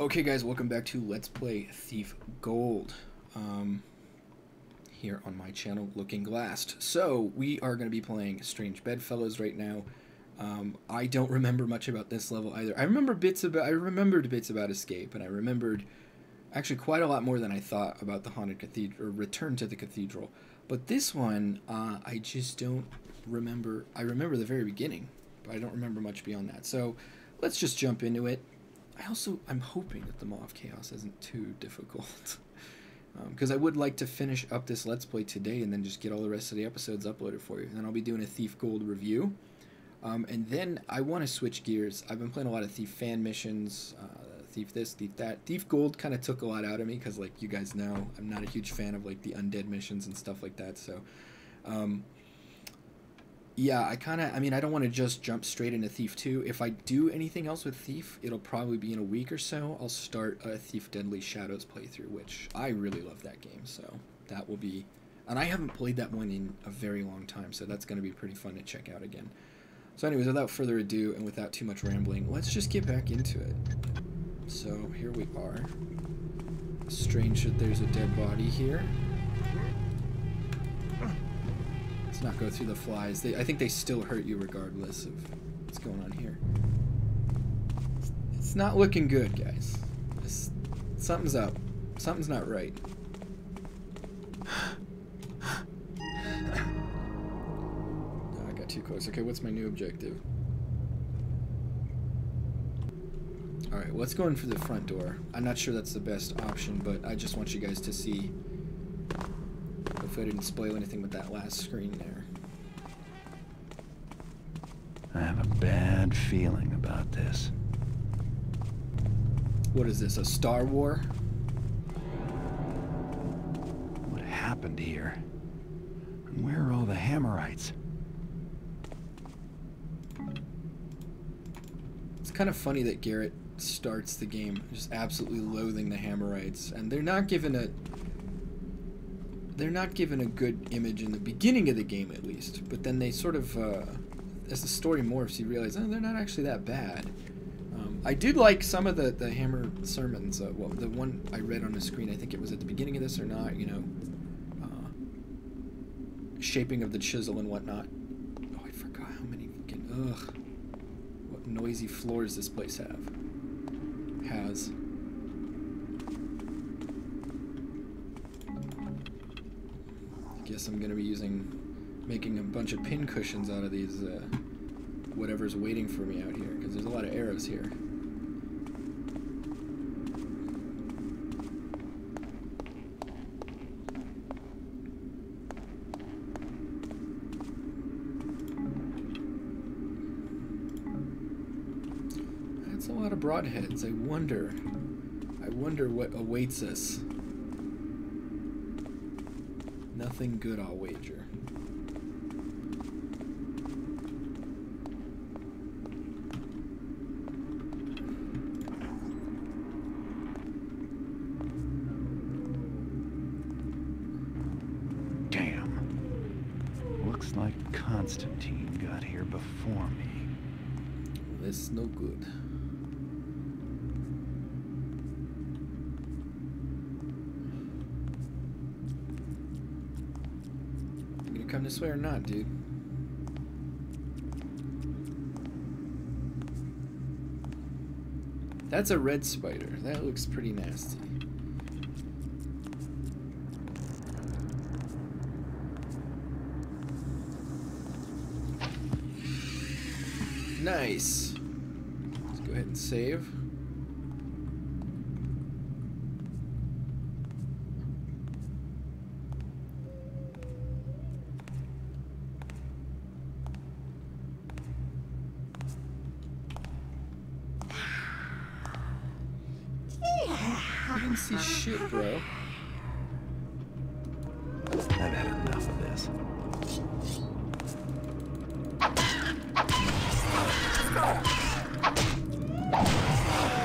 Okay guys, welcome back to Let's Play Thief Gold, here on my channel, Looking Glass. So, we are going to be playing Strange Bedfellows right now. I don't remember much about this level either. I remembered bits about Escape, and I remembered actually quite a lot more than I thought about the Haunted Cathedral, or Return to the Cathedral. But this one, I just don't remember. I remember the very beginning, but I don't remember much beyond that. So, let's just jump into it. I'm hoping that the Maw of Chaos isn't too difficult. Because I would like to finish up this Let's Play today and then just get all the rest of the episodes uploaded for you. And then I'll be doing a Thief Gold review. And then I want to switch gears. I've been playing a lot of Thief fan missions, Thief this, Thief that. Thief Gold kind of took a lot out of me because, like, you guys know, I'm not a huge fan of, like, the undead missions and stuff like that. So, yeah, I don't want to just jump straight into Thief 2. If I do anything else with Thief, it'll probably be in a week or so. I'll start a Thief Deadly Shadows playthrough, which I really love that game, so that will be... And I haven't played that one in a very long time, so that's going to be pretty fun to check out again. So anyways, without further ado and without too much rambling, let's just get back into it. So, here we are. Strange that there's a dead body here. Let's not go through the flies. I think they still hurt you regardless of what's going on here. It's not looking good, guys. Something's up. Something's not right. No, I got too close. Okay, what's my new objective? Alright, well, let's go in for the front door. I'm not sure that's the best option, but I just want you guys to see... If I didn't spoil anything with that last screen there. I have a bad feeling about this. What is this, a Star War? What happened here? And where are all the Hammerites? It's kind of funny that Garrett starts the game just absolutely loathing the Hammerites, and they're not given a... They're not given a good image in the beginning of the game, at least. But then they sort of, as the story morphs, you realize, oh, they're not actually that bad. I did like some of the Hammer sermons. Well, the one I read on the screen, I think it was at the beginning of this or not, you know. Shaping of the chisel and whatnot. Oh, I forgot how many fucking, ugh. What noisy floors this place has. Guess I'm going to be making a bunch of pin cushions out of these, whatever's waiting for me out here, because there's a lot of arrows here. That's a lot of broadheads. I wonder what awaits us. Nothing good, I'll wager. Damn. Looks like Constantine got here before me. That's no good. Come this way or not, dude? That's a red spider. That looks pretty nasty. Nice. Let's go ahead and save. See shit, bro. I've had enough of this.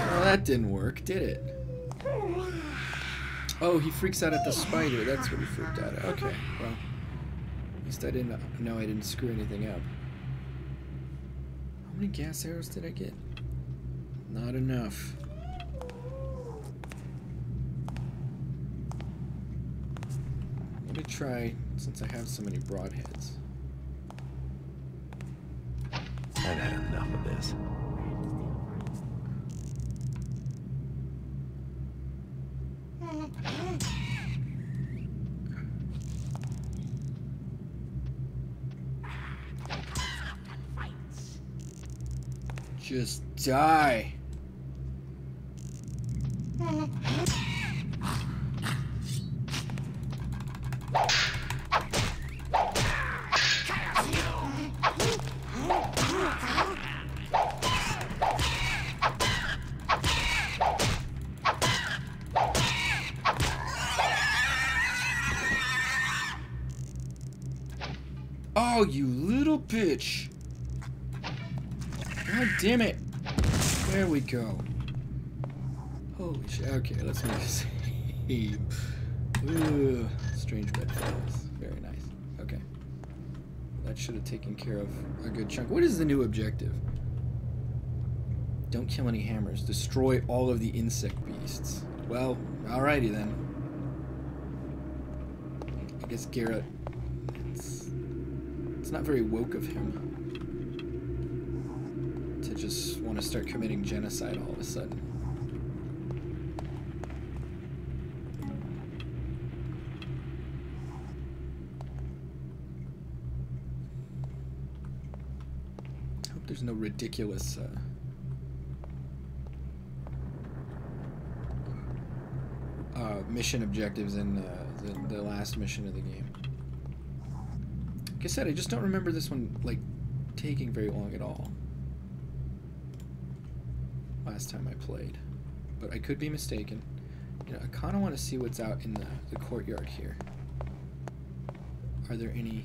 Well, that didn't work, did it? Oh, he freaks out at the spider. That's what he freaked out at. Okay, well, at least I didn't. No, I didn't screw anything up. How many gas arrows did I get? Not enough. to try, since I have so many broadheads. I've had enough of this. Just die. Oh, you little bitch. God damn it. There we go. Holy shit. Okay, let's make a save. Ooh, Strange Bedfellows. Very nice. Okay. That should have taken care of a good chunk. What is the new objective? Don't kill any hammers. Destroy all of the insect beasts. Well, alrighty then. I guess Garrett... It's not very woke of him. Just want to start committing genocide all of a sudden. I hope there's no ridiculous mission objectives in the last mission of the game. Like I said, I just don't remember this one like taking very long at all. Last time I played, but I could be mistaken. You know, I kind of want to see what's out in the courtyard here. Are there any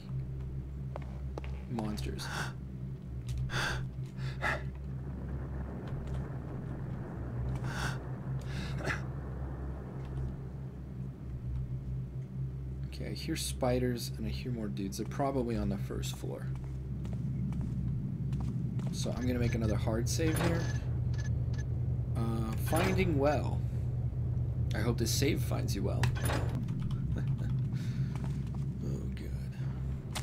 monsters? Okay, I hear spiders and I hear more dudes. They're probably on the first floor. So I'm gonna make another hard save here. Finding well. I hope this save finds you well. Oh god.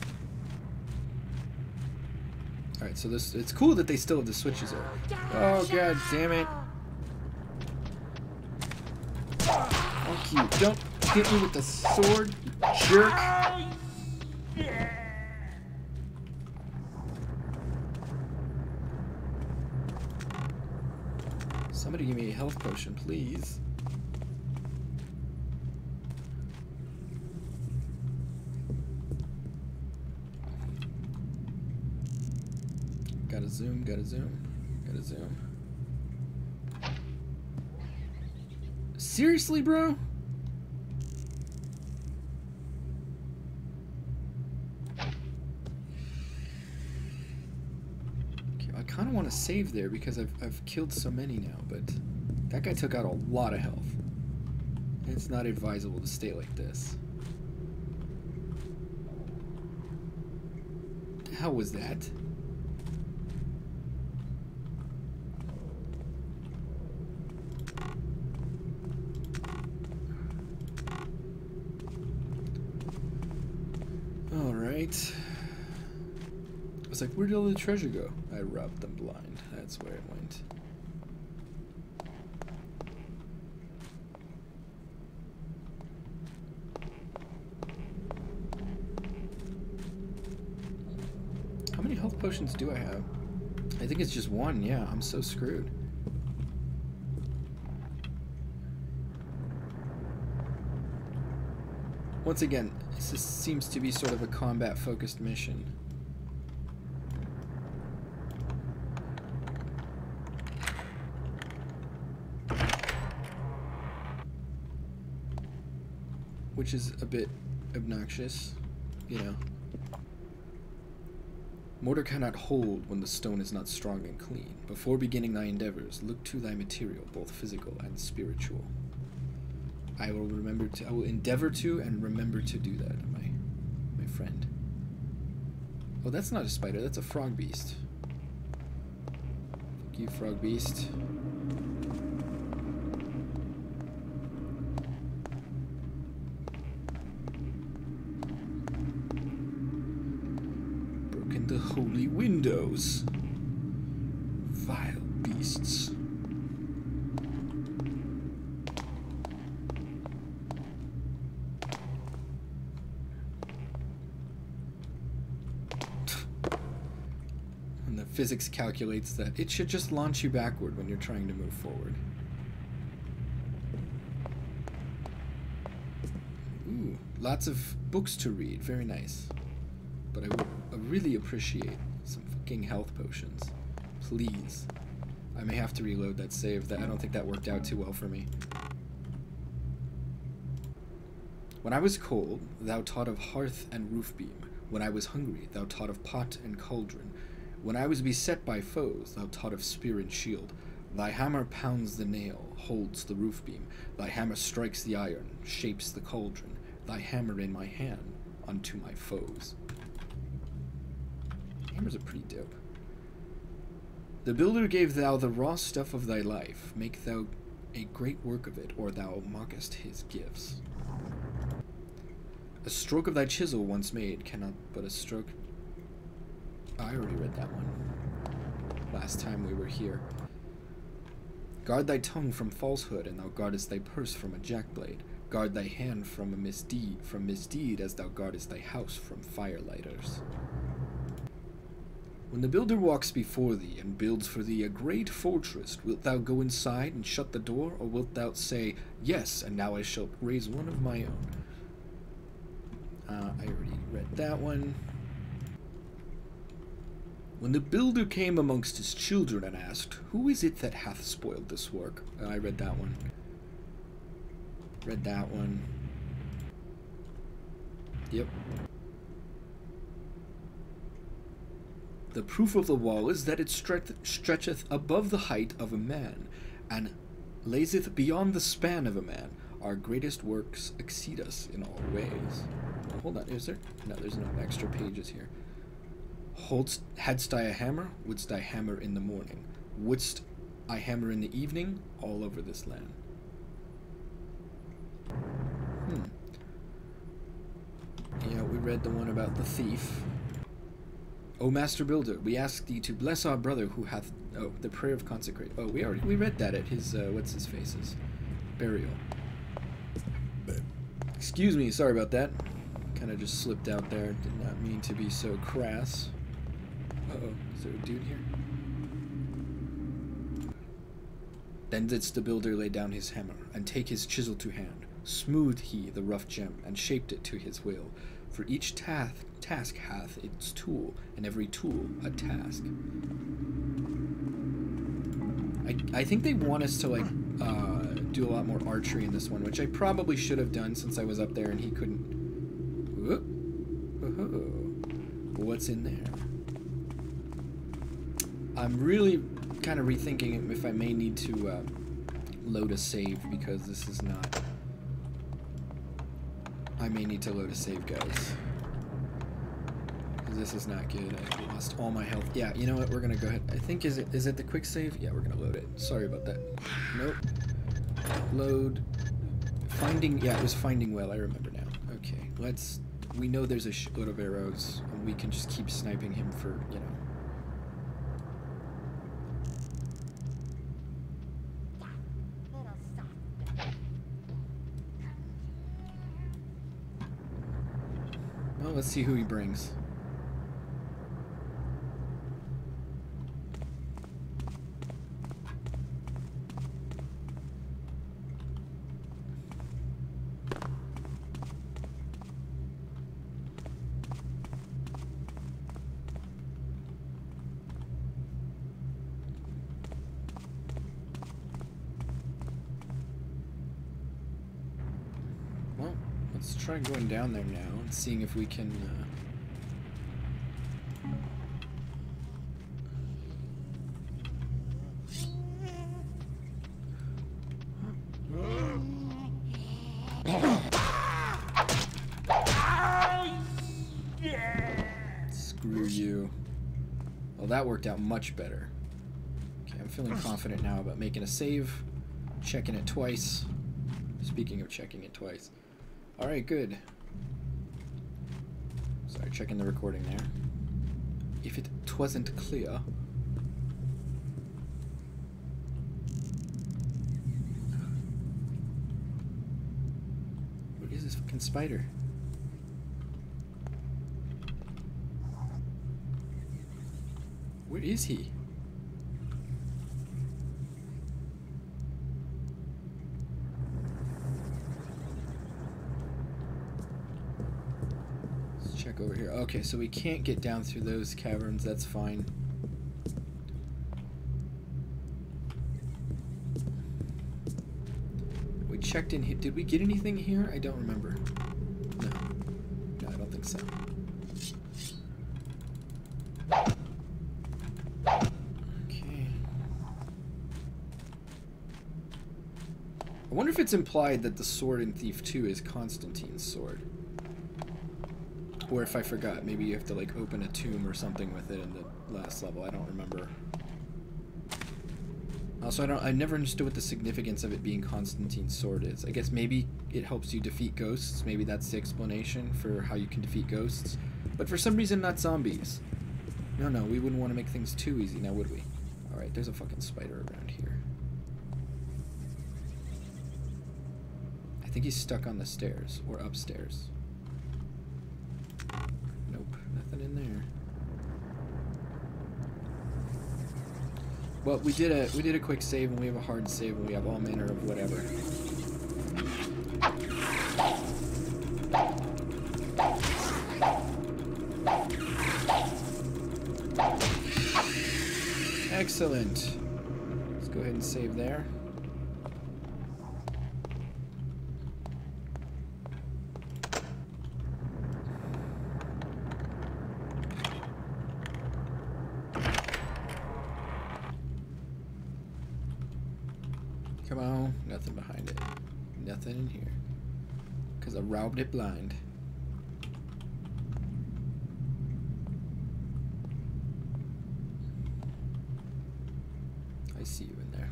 Alright, so this, it's cool that they still have the switches there. Oh god damn it. Fuck you. Don't hit me with the sword, you jerk. Somebody give me a health potion, please. Gotta zoom, gotta zoom, gotta zoom. Seriously, bro? I kind of want to save there because I've killed so many now, but that guy took out a lot of health. And it's not advisable to stay like this. What the hell was that? All right. I was like, where did all the treasure go? I robbed them blind. That's where it went. How many health potions do I have? I think it's just one, yeah. I'm so screwed. Once again, this seems to be sort of a combat-focused mission. Which is a bit obnoxious, you know. Mortar cannot hold when the stone is not strong and clean. Before beginning thy endeavors, look to thy material, both physical and spiritual. I will remember to, I will endeavor to and remember to do that, my friend. Oh, that's not a spider, that's a frog beast. Fuck you, frog beast. holy windows. Vile beasts. And the physics calculates that it should just launch you backward when you're trying to move forward. Ooh, lots of books to read. Very nice. But I would really appreciate some fucking health potions. Please. I may have to reload that save. I don't think that worked out too well for me. When I was cold, thou taught of hearth and roofbeam. When I was hungry, thou taught of pot and cauldron. When I was beset by foes, thou taught of spear and shield. Thy hammer pounds the nail, holds the roofbeam. Thy hammer strikes the iron, shapes the cauldron. Thy hammer in my hand, unto my foes. Hammers are pretty dope. The builder gave thou the raw stuff of thy life. Make thou a great work of it, or thou mockest his gifts. A stroke of thy chisel once made cannot but a stroke... I already read that one. Last time we were here. Guard thy tongue from falsehood, and thou guardest thy purse from a jackblade. Guard thy hand from a misdeed, as thou guardest thy house from firelighters. When the builder walks before thee, and builds for thee a great fortress, wilt thou go inside and shut the door, or wilt thou say, yes, and now I shall raise one of my own? I already read that one. When the builder came amongst his children and asked, who is it that hath spoiled this work? I read that one. Read that one. Yep. The proof of the wall is that it stretcheth above the height of a man, and lazeth beyond the span of a man. Our greatest works exceed us in all ways. Well, hold on, is there? No, there's no extra pages here. Hadst I a hammer, wouldst I hammer in the morning. Wouldst I hammer in the evening, all over this land. Yeah, we read the one about the thief. O Master Builder, we ask thee to bless our brother who hath... Oh, the prayer of consecrate. Oh, we read that at his, what's-his-face's burial. Excuse me, sorry about that. Kind of just slipped out there. Did not mean to be so crass. Uh-oh, is there a dude here? Then didst the builder lay down his hammer, and take his chisel to hand. Smoothed he the rough gem, and shaped it to his will. For each task hath its tool, and every tool a task. I think they want us to, like, do a lot more archery in this one, which I probably should have done since I was up there and he couldn't... Whoop. Oh, what's in there? I'm really kind of rethinking if I may need to load a save, because this is not... I may need to load a save, guys. This is not good. I lost all my health. Yeah, you know what? We're gonna go ahead. I think is it the quick save? Yeah, we're gonna load it. Sorry about that. Nope. Load. Finding. Yeah, it was finding well. I remember now. Okay. Let's. We know there's a shitload of arrows, and we can just keep sniping him for, you know. Let's see who he brings. Well, let's try going down there now. Seeing if we can Screw you. Well, that worked out much better. Okay, I'm feeling confident now about making a save, checking it twice. Speaking of checking it twice. All right, good. Sorry, checking the recording there. if it wasn't clear. What is this fucking spider? Where is he? Over here. Okay, so we can't get down through those caverns. That's fine. We checked in here. Did we get anything here? I don't remember. No. No, I don't think so. Okay. I wonder if it's implied that the sword in Thief 2 is Constantine's sword. Or if I forgot, maybe you have to like open a tomb or something with it in the last level. I don't remember. Also, I never understood what the significance of it being Constantine's sword is. I guess maybe it helps you defeat ghosts. Maybe that's the explanation for how you can defeat ghosts. But for some reason, not zombies. No, we wouldn't want to make things too easy, now would we? All right, there's a fucking spider around here. I think he's stuck on the stairs or upstairs. In there. Well, we did a quick save, and we have a hard save, and we have all manner of whatever. Excellent. Let's go ahead and save there. Robbed it blind. I see you in there.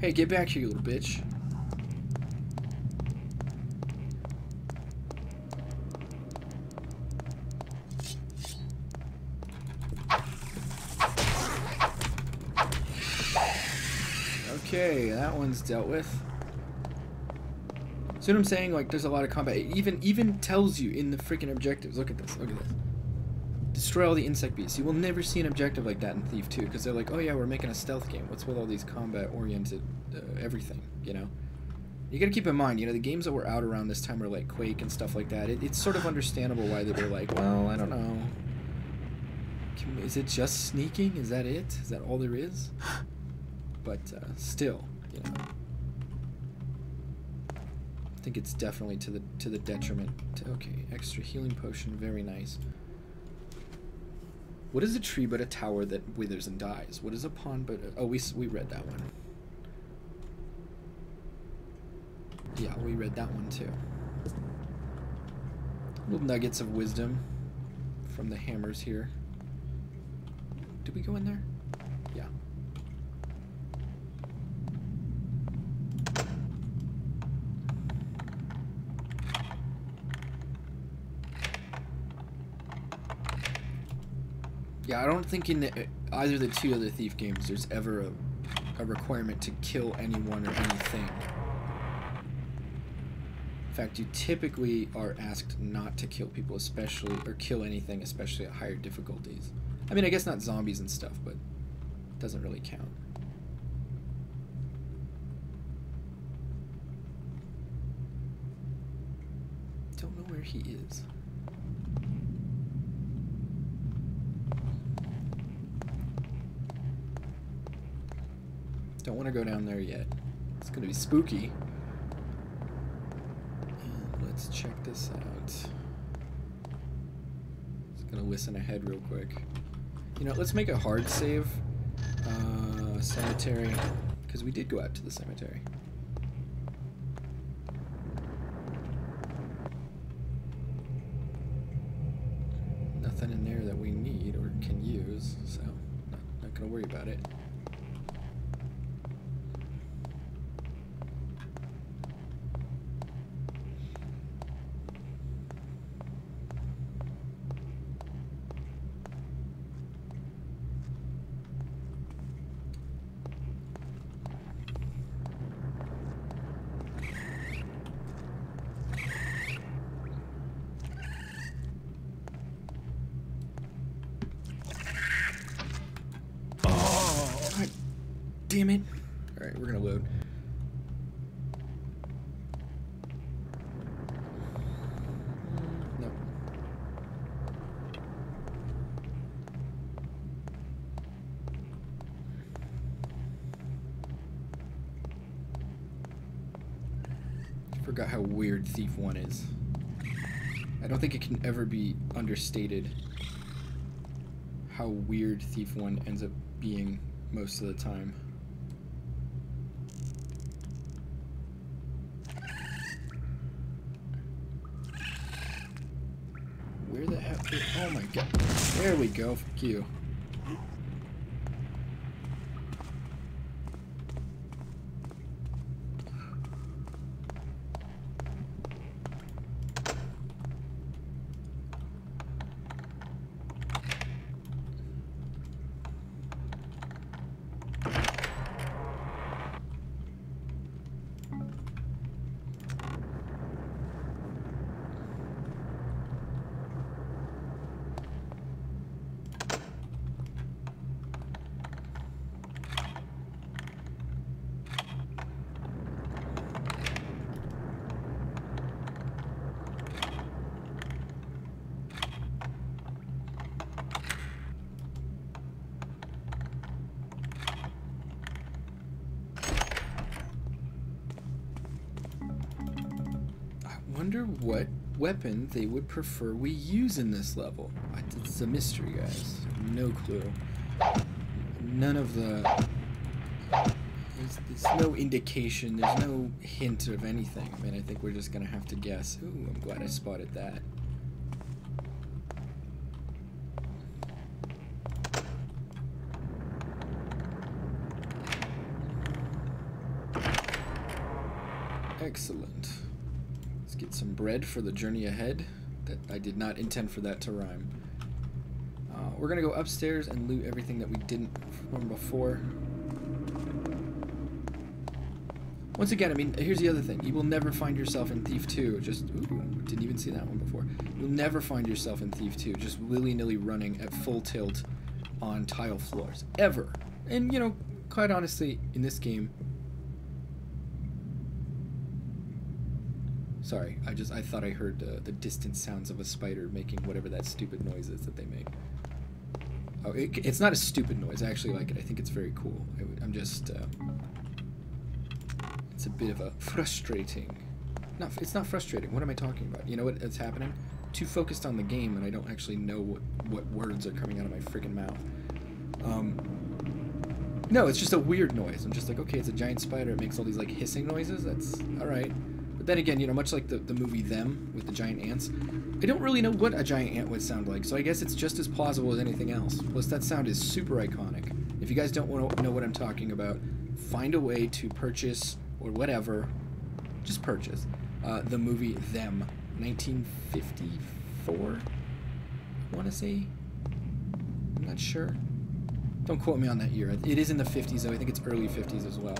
Hey, get back here, you little bitch. Okay, that one's dealt with. See what I'm saying? Like, there's a lot of combat. It even tells you in the freaking objectives. Look at this. Look at this. Destroy all the insect beasts. You will never see an objective like that in Thief 2, because they're like, oh yeah, we're making a stealth game. What's with all these combat-oriented everything? You know. You got to keep in mind, you know, the games that were out around this time were like Quake and stuff like that. It's sort of understandable why they were like, well, I don't know. Is it just sneaking? Is that it? Is that all there is? But still, you know, I think it's definitely to the detriment. Okay, extra healing potion, very nice. What is a tree but a tower that withers and dies? What is a pond but a, oh, we read that one. Yeah, we read that one too. Little nuggets of wisdom from the hammers here. Did we go in there? Yeah. Yeah, I don't think in either of the two other Thief games there's ever a requirement to kill anyone or anything. In fact, you typically are asked not to kill people, especially, or kill anything, especially at higher difficulties. I mean, I guess not zombies and stuff, but it doesn't really count. Don't know where he is. Don't want to go down there yet. It's going to be spooky. And let's check this out. Just going to listen ahead real quick. You know, let's make a hard save. Cemetery. Because we did go out to the cemetery. Nothing in there that we need or can use, so... not gonna worry about it. Damn it. All right, we're going to load. No. Forgot how weird Thief 1 is. I don't think it can ever be understated how weird Thief 1 ends up being most of the time. Oh my god. There we go. Fuck you. What weapon they would prefer we use in this level. It's a mystery, guys. No clue. None of the... There's no indication, there's no hint of anything. I mean, I think we're just gonna have to guess. Ooh, I'm glad I spotted that. Excellent. Get some bread for the journey ahead. That I did not intend for that to rhyme. We're gonna go upstairs and loot everything that we didn't from before. Once again, I mean, here's the other thing. You will never find yourself in Thief 2. Just, ooh, didn't even see that one before. You'll never find yourself in Thief 2 just willy-nilly running at full tilt on tile floors. Ever. And, you know, quite honestly, in this game, sorry, I thought I heard the distant sounds of a spider making whatever that stupid noise is that they make. Oh, it's not a stupid noise. I actually like it. I think it's very cool. I'm just... it's a bit of a frustrating... No, it's not frustrating. What am I talking about? You know what's happening? Too focused on the game, and I don't actually know what words are coming out of my freaking mouth. No, it's just a weird noise. I'm just like, okay, it's a giant spider. It makes all these, like, hissing noises. That's... alright. But then again, you know, much like the movie Them with the giant ants, I don't really know what a giant ant would sound like, so I guess it's just as plausible as anything else. Plus, that sound is super iconic. If you guys don't want to know what I'm talking about, find a way to purchase, or whatever, just purchase, the movie Them, 1954, I want to say? I'm not sure. Don't quote me on that year. It is in the 50s, though. I think it's early 50s as well.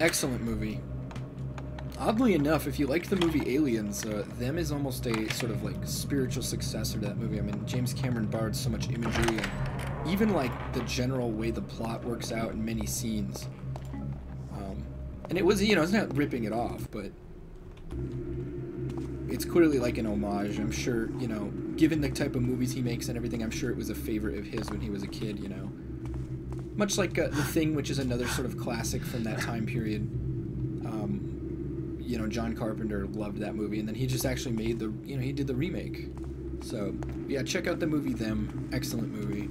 Excellent movie. Oddly enough, if you liked the movie Aliens, Them is almost a sort of like spiritual successor to that movie. I mean, James Cameron borrowed so much imagery and even like the general way the plot works out in many scenes. And it was, you know, it's not ripping it off, but it's clearly like an homage. I'm sure, you know, given the type of movies he makes and everything, I'm sure it was a favorite of his when he was a kid, you know. Much like The Thing, which is another sort of classic from that time period. You know, John Carpenter loved that movie, and then he just actually made the, you know, he did the remake. So, yeah, check out the movie Them. Excellent movie.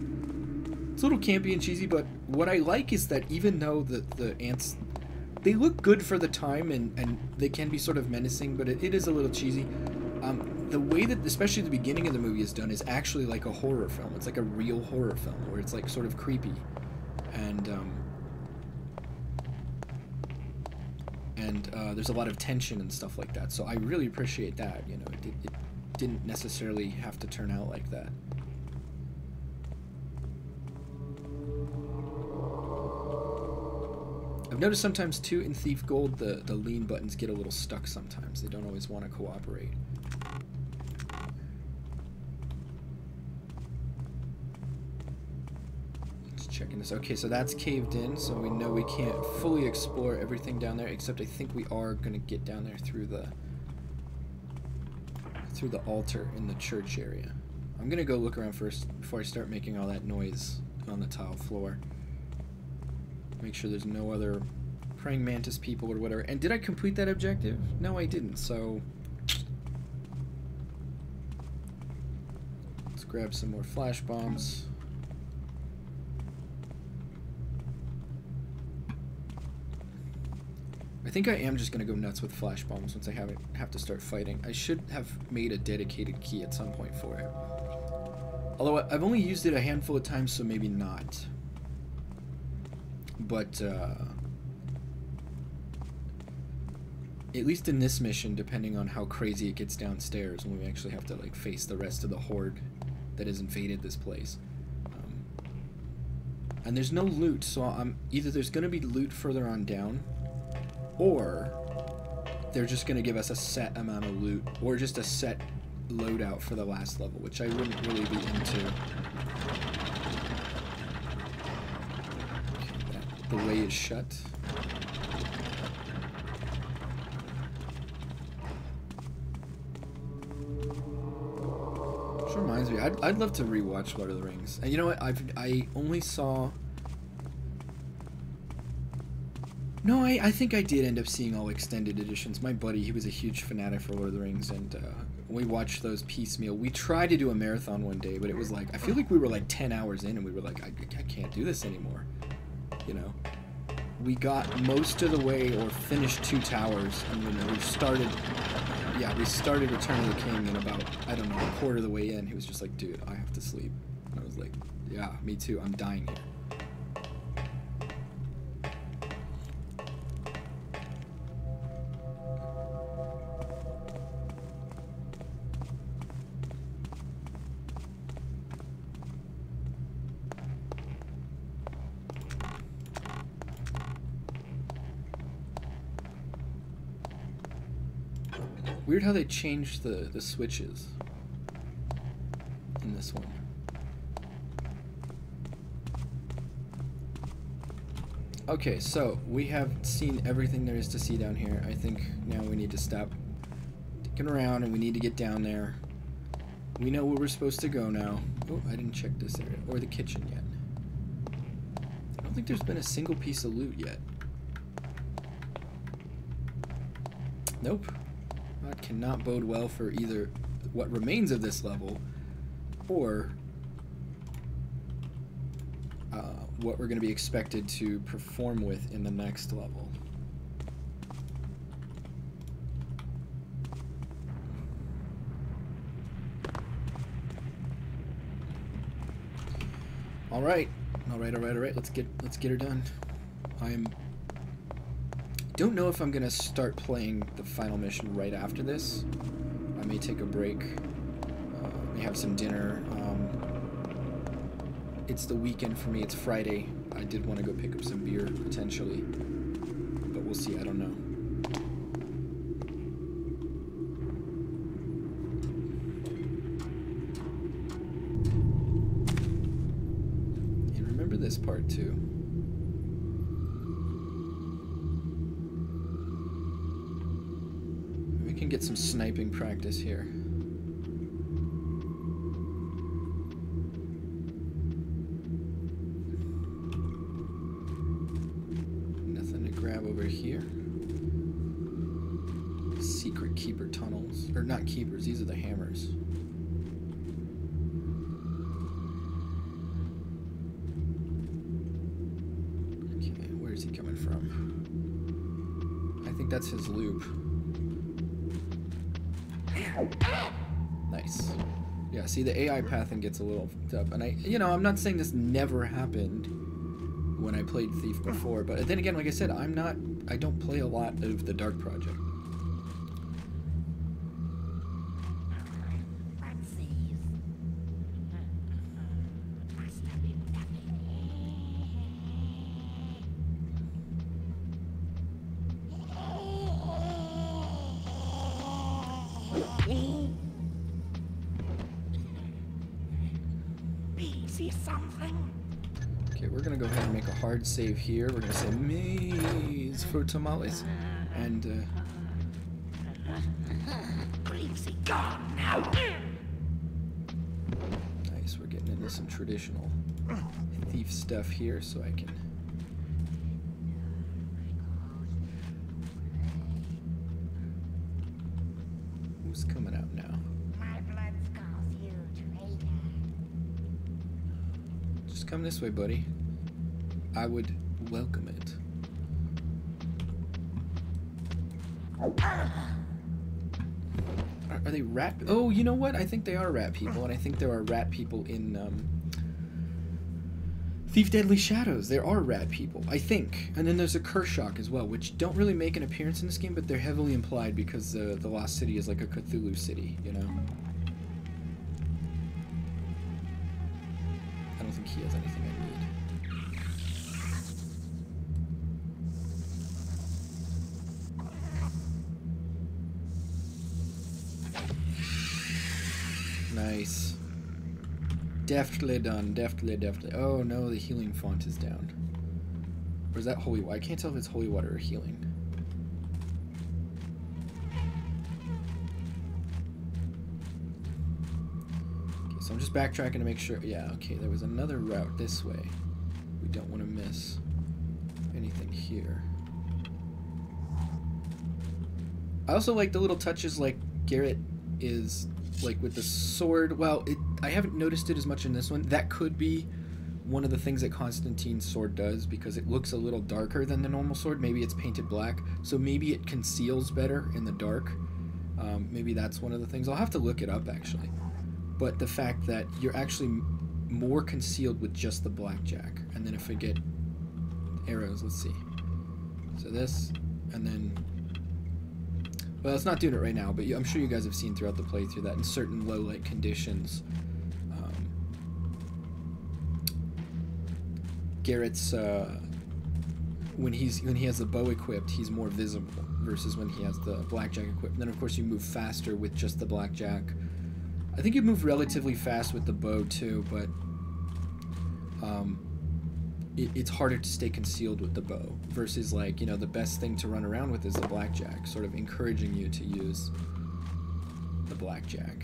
It's a little campy and cheesy, but what I like is that even though the ants, they look good for the time, and they can be sort of menacing, but it is a little cheesy. the way that especially the beginning of the movie is done is actually like a horror film. It's like a real horror film where it's like sort of creepy, and there's a lot of tension and stuff like that. So I really appreciate that. You know, it didn't necessarily have to turn out like that. I've noticed sometimes too in Thief Gold the lean buttons get a little stuck sometimes. They don't always want to cooperate. Just checking this. Okay, so that's caved in, so we know we can't fully explore everything down there, except I think we are going to get down there through the altar in the church area. I'm going to go look around first before I start making all that noise on the tile floor. Make sure there's no other praying mantis people or whatever. And did I complete that objective? No, I didn't, so... Let's grab some more flash bombs. I think I am just going to go nuts with flash bombs once I have to start fighting. I should have made a dedicated key at some point for it. Although I've only used it a handful of times, so maybe not. But at least in this mission, depending on how crazy it gets downstairs, when we actually have to like face the rest of the horde that has invaded this place, and there's no loot, so I'm either there's going to be loot further on down, or they're just going to give us a set amount of loot, or just a set loadout for the last level, which I wouldn't really be into. The way is shut. Which reminds me, I'd love to rewatch Lord of the Rings. And you know what? I only saw. No, I think I did end up seeing all extended editions. My buddy, he was a huge fanatic for Lord of the Rings, and we watched those piecemeal. We tried to do a marathon one day, but it was like I feel like we were like 10 hours in, and we were like, I can't do this anymore. You know, we got most of the way or finished Two Towers, and you know, we started Return of the King, and about, I don't know, a quarter of the way in, he was just like, dude, I have to sleep. And I was like, yeah, me too, I'm dying here. Weird how they changed the switches in this one. Okay, so we have seen everything there is to see down here. I think now we need to stop dicking around and we need to get down there. We know where we're supposed to go now. Oh, I didn't check this area or the kitchen yet. I don't think there's been a single piece of loot yet. Nope. That cannot bode well for either what remains of this level or what we're going to be expected to perform with in the next level. All right. Let's get her done. I don't know if I'm going to start playing the final mission right after this. I may take a break. I may have some dinner. It's the weekend for me. It's Friday. I did want to go pick up some beer, potentially. But we'll see. I don't know. And remember this part, too. Get some sniping practice here. Nothing to grab over here. Secret keeper tunnels. Or not keepers, these are the hammers. Okay, where is he coming from? I think that's his loop. Nice. Yeah, see, the AI pathing gets a little fucked up. And I'm not saying this never happened when I played Thief before, but then again, like I said, I don't play a lot of The Dark Project. Hard save here. We're gonna say maze for tamales, and nice. We're getting into some traditional thief stuff here, so I can. Who's coming out now? Just come this way, buddy. I would welcome it. Are they rat? Oh, you know what? I think they are rat people, and I think there are rat people in Thief Deadly Shadows. There are rat people, I think. And then there's a Kurshok as well, which don't really make an appearance in this game, but they're heavily implied because the Lost City is like a Cthulhu city, you know? I don't think he has anything I need. Nice. Deftly done. Deftly, deftly. Oh no, the healing font is down. Or is that holy water? I can't tell if it's holy water or healing. Okay, so I'm just backtracking to make sure. Yeah, okay, there was another route this way. We don't want to miss anything here. I also like the little touches like Garrett is... like with the sword, well, I haven't noticed it as much in this one. That could be one of the things that Constantine's sword does, because it looks a little darker than the normal sword. Maybe it's painted black, so maybe it conceals better in the dark. Maybe that's one of the things. I'll have to look it up, actually. But the fact that you're actually more concealed with just the blackjack. And then if I get arrows, let's see. So this, and then... well, it's not doing it right now, but I'm sure you guys have seen throughout the playthrough that in certain low-light conditions, Garrett's, when he has the bow equipped, he's more visible versus when he has the blackjack equipped. And then, of course, you move faster with just the blackjack. I think you move relatively fast with the bow, too, but it's harder to stay concealed with the bow versus, like, you know, the best thing to run around with is the blackjack, sort of encouraging you to use the blackjack.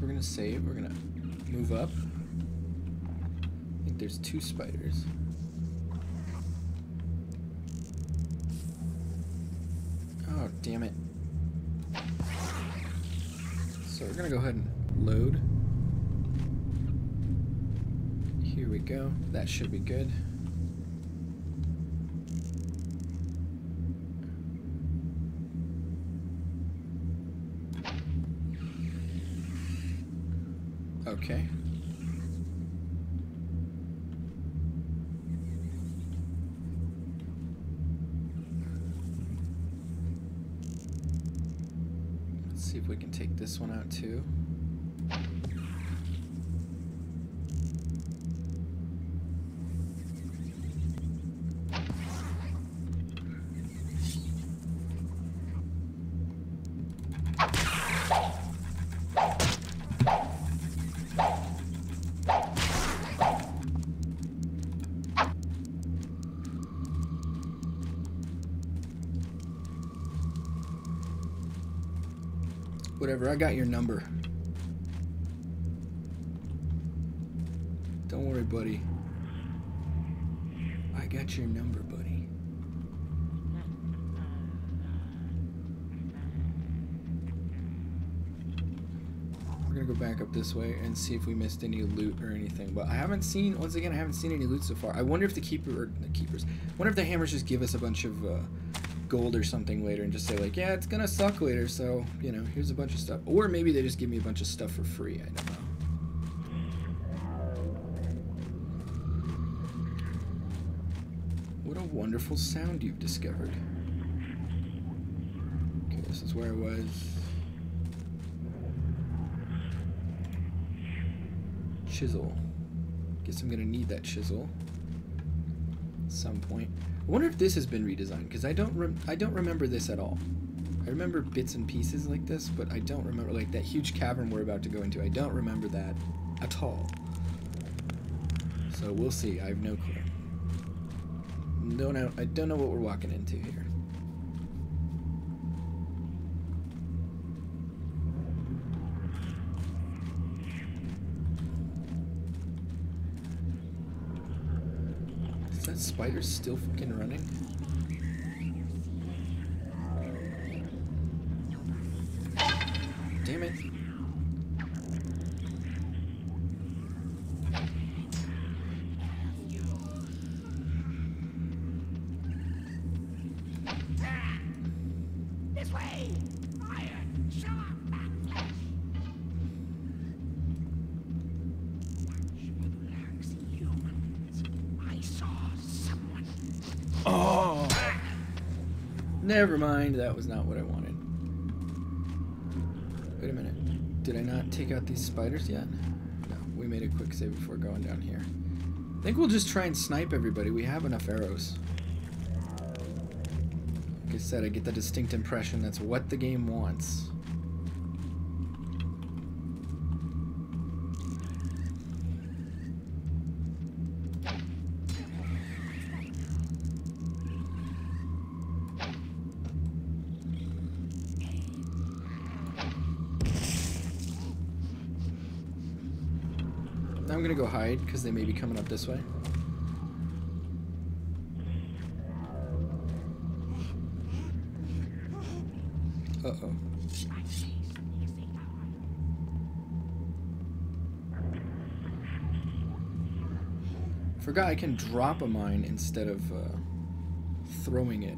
We're gonna save, we're gonna move up. I think there's two spiders. Oh, damn it. So we're gonna go ahead and load. Here we go. That should be good. Okay. Let's see if we can take this one out too. Whatever, I got your number. Don't worry, buddy. I got your number, buddy. We're gonna go back up this way and see if we missed any loot or anything. But I haven't seen, once again, I haven't seen any loot so far. I wonder if the I wonder if the hammers just give us a bunch of gold or something later and just say like, yeah, it's gonna suck later, so, you know, here's a bunch of stuff. Or maybe they just give me a bunch of stuff for free, I don't know. What a wonderful sound you've discovered. Okay, this is where I was. Chisel. Guess I'm gonna need that chisel at some point. I wonder if this has been redesigned, because I don't remember this at all. I remember bits and pieces like this, but I don't remember, like, that huge cavern we're about to go into. I don't remember that at all. So we'll see. I have no clue. I don't know what we're walking into here. Spider's still fucking running. Damn it. This way. Iron, show up. Never mind, that was not what I wanted. Wait a minute. Did I not take out these spiders yet? No, we made a quick save before going down here. I think we'll just try and snipe everybody. We have enough arrows. Like I said, I get the distinct impression that's what the game wants. I'm gonna go hide because they may be coming up this way. Uh-oh. Forgot I can drop a mine instead of throwing it.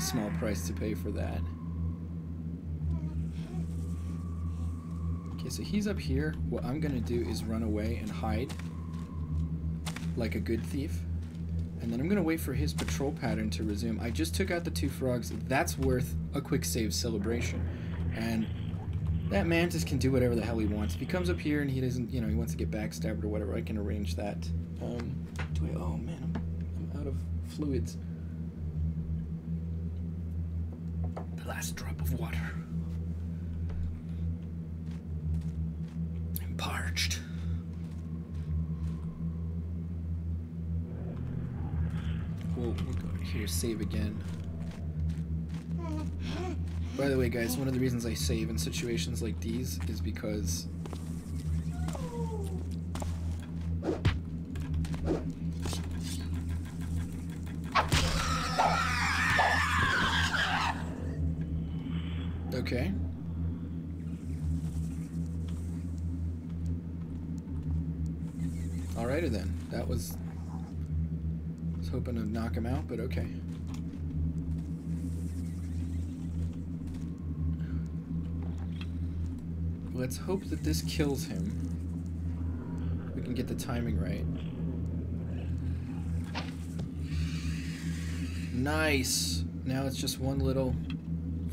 Small price to pay for that. Okay, so he's up here. What I'm gonna do is run away and hide like a good thief, and then I'm gonna wait for his patrol pattern to resume. I just took out the two frogs. That's worth a quick save celebration, and that man just can do whatever the hell he wants. If he comes up here and he doesn't, you know, he wants to get backstabbed or whatever, I can arrange that. Oh man, I'm out of fluids. Last drop of water. I'm parched. Whoa, we'll go here, save again. By the way, guys, one of the reasons I save in situations like these is because hoping to knock him out, but okay. Let's hope that this kills him. We can get the timing right. Nice! Now it's just one little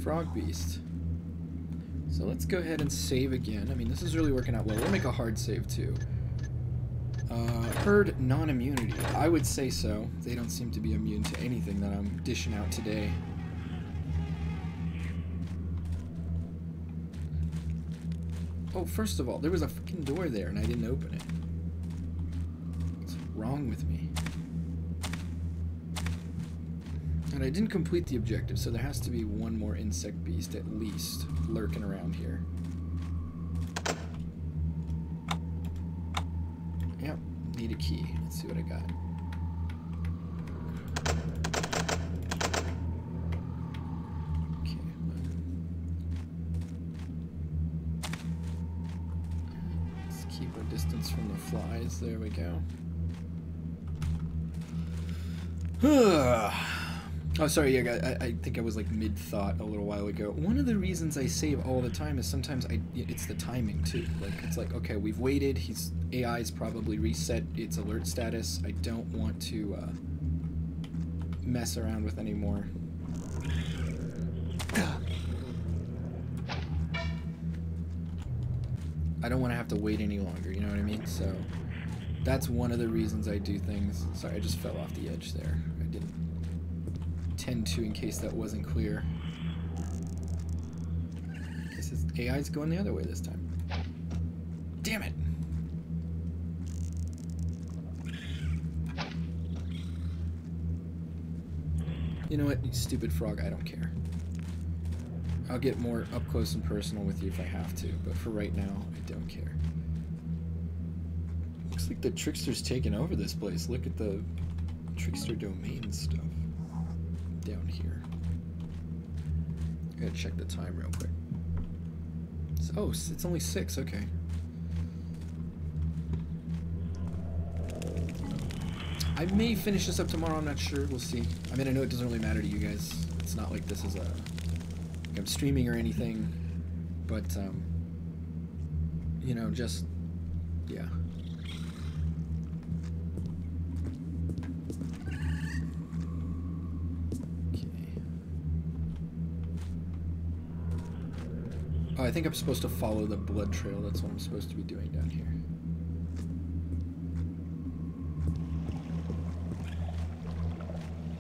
frog beast. So let's go ahead and save again. I mean, this is really working out well. We'll make a hard save too. Herd non-immunity. I would say so. They don't seem to be immune to anything that I'm dishing out today. Oh, first of all, there was a fucking door there and I didn't open it. What's wrong with me? And I didn't complete the objective, so there has to be one more insect beast at least lurking around here. Yep, need a key. Let's see what I got. Flies, there we go. Oh, sorry, yeah, I think I was like mid-thought a little while ago. One of the reasons I save all the time is sometimes it's the timing too. Like, it's like, okay, we've waited, AI's probably reset its alert status. I don't want to mess around with anymore. I don't want to have to wait any longer, you know what I mean? So that's one of the reasons I do things. Sorry, I just fell off the edge there. I didn't tend to, in case that wasn't clear. This is AI's going the other way this time. Damn it! You know what, you stupid frog, I don't care. I'll get more up close and personal with you if I have to, but for right now, I don't care. Looks like the Trickster's taking over this place. Look at the Trickster domain stuff down here. I gotta check the time real quick. It's, oh, it's only 6, okay. I may finish this up tomorrow, I'm not sure, we'll see. I mean, I know it doesn't really matter to you guys. It's not like this is a... I'm streaming or anything, but you know, just yeah. Okay. Oh, I think I'm supposed to follow the blood trail. That's what I'm supposed to be doing down here.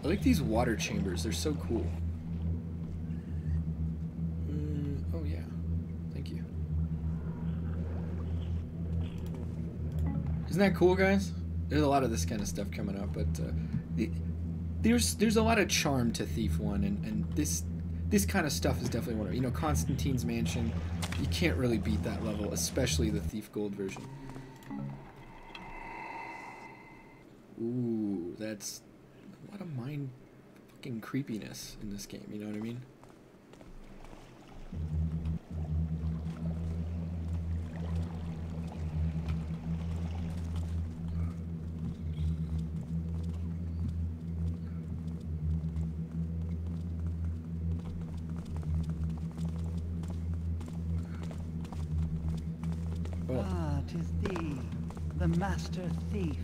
I like these water chambers. They're so cool. Isn't that cool, guys? There's a lot of this kind of stuff coming up, but there's a lot of charm to Thief 1, and this kind of stuff is definitely one of, you know, Constantine's Mansion, you can't really beat that level, especially the Thief Gold version. Ooh, that's a lot of mind fucking creepiness in this game, you know what I mean? Master Thief.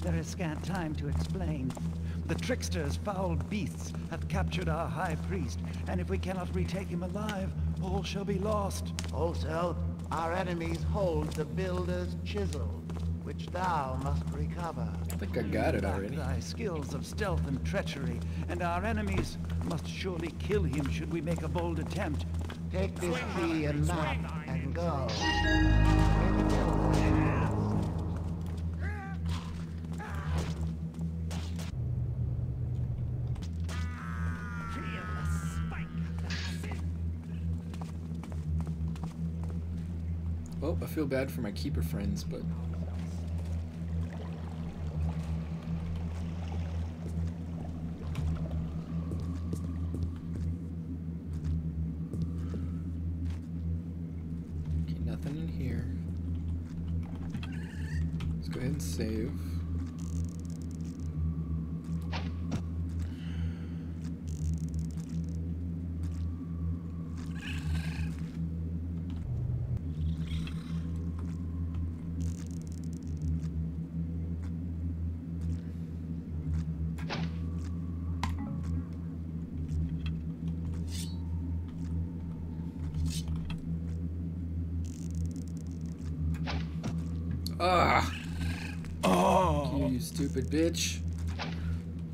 There is scant time to explain. The Trickster's foul beasts have captured our High Priest, and if we cannot retake him alive, all shall be lost. Also, our enemies hold the Builder's Chisel, which thou must recover. I think I got it already. Thy skills of stealth and treachery, and our enemies must surely kill him should we make a bold attempt. Take this key and map and go. I feel bad for my keeper friends, but okay, nothing in here. Let's go ahead and save. you stupid bitch.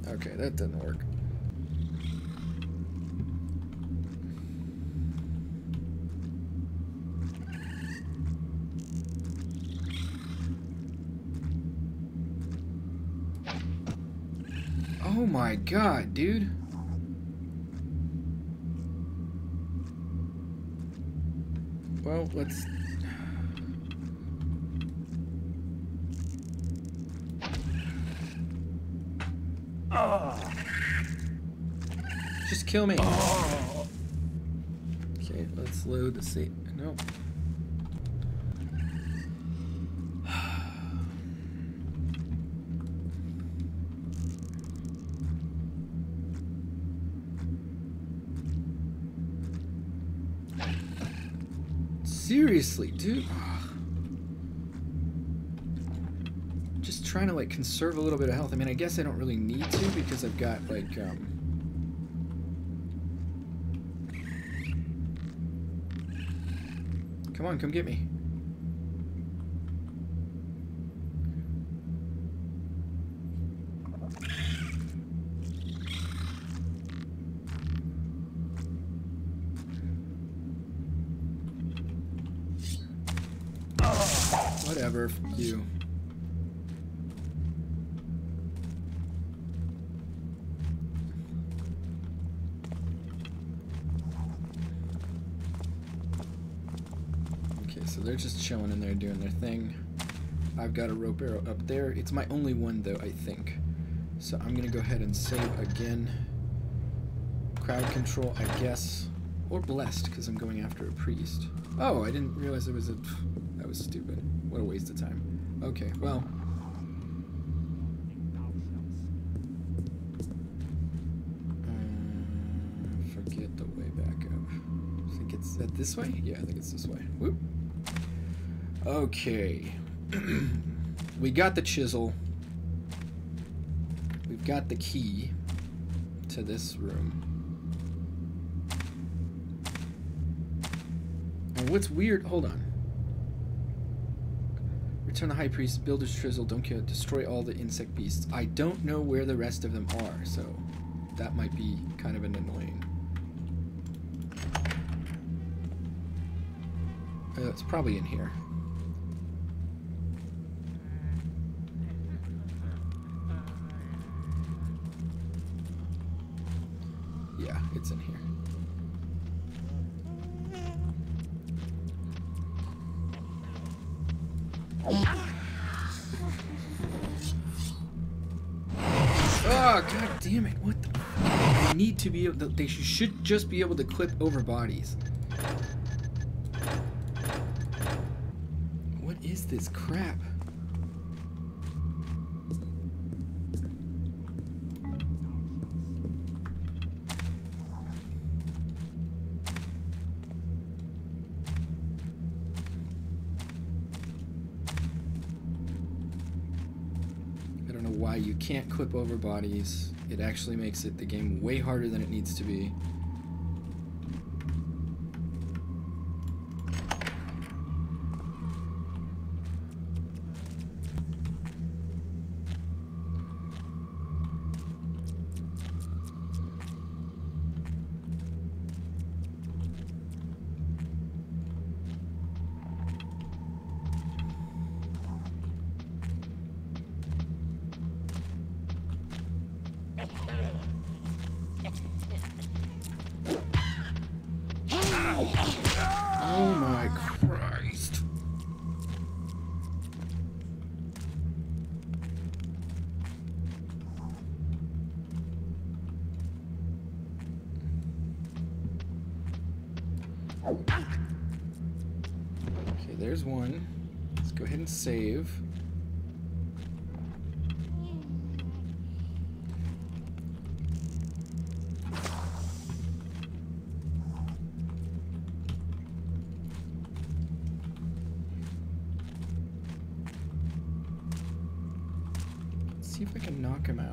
Okay, that didn't work. Oh my god, dude. Well, let's... Oh. Just kill me. Oh. Okay, let's load the seat. Nope. Seriously, dude. Just trying to like conserve a little bit of health. I mean, I guess I don't really need to because I've got like Come on, come get me. Whatever, fuck you. Okay, so they're just chilling in there doing their thing. I've got a rope arrow up there. It's my only one, though, I think. So I'm gonna go ahead and save again. Crowd control, I guess. Or blessed, because I'm going after a priest. Oh, I didn't realize there was a... That was stupid. What a waste of time. Okay, well. Forget the way back up. I think it's that this way? Yeah, I think it's this way. Whoop. Okay. We got the chisel. We've got the key to this room. And what's weird... Hold on. Return the High Priest, Builder's Chisel, don't kill, destroy all the insect beasts. I don't know where the rest of them are, so that might be kind of an annoying. It's probably in here. Yeah, it's in here. Damn it, what the fuck? They need to be able to, they should just be able to clip over bodies. What is this crap? I don't know why you can't clip over bodies. It actually makes it the game way harder than it needs to be. Save. Let's see if I can knock him out.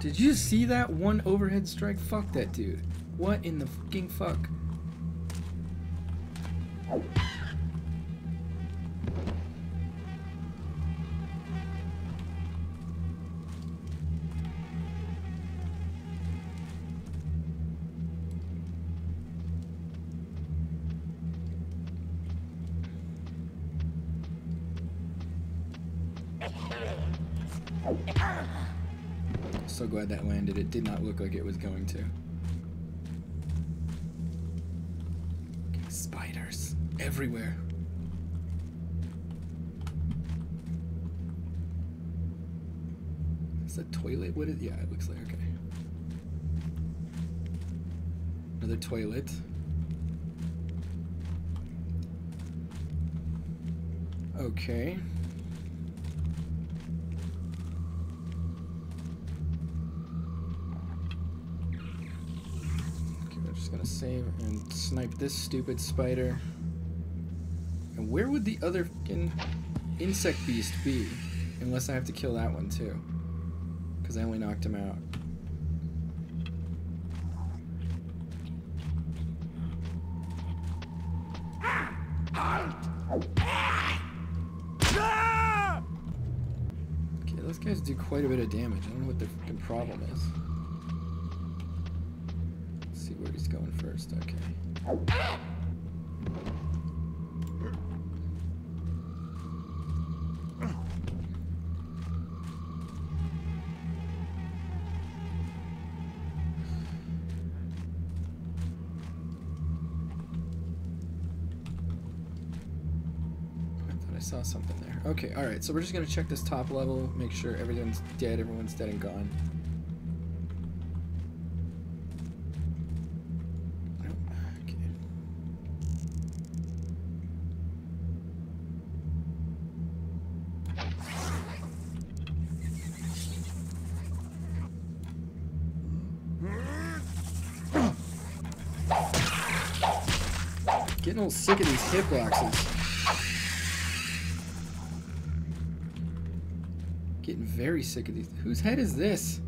Did you see that one overhead strike? Fuck that dude. What in the fucking fuck? So glad that landed. It did not look like it was going to. Spiders everywhere. Is that toilet? What is? Yeah, it looks like okay. Another toilet. Okay. Save and snipe this stupid spider. And where would the other fucking insect beast be? Unless I have to kill that one too. Because I only knocked him out. Okay, those guys do quite a bit of damage. I don't know what their fucking problem is. Where he's going first, okay. I thought I saw something there. Okay, alright, so we're just gonna check this top level, make sure everyone's dead and gone. I'm sick of these hitboxes. Getting very sick of these. Whose head is this?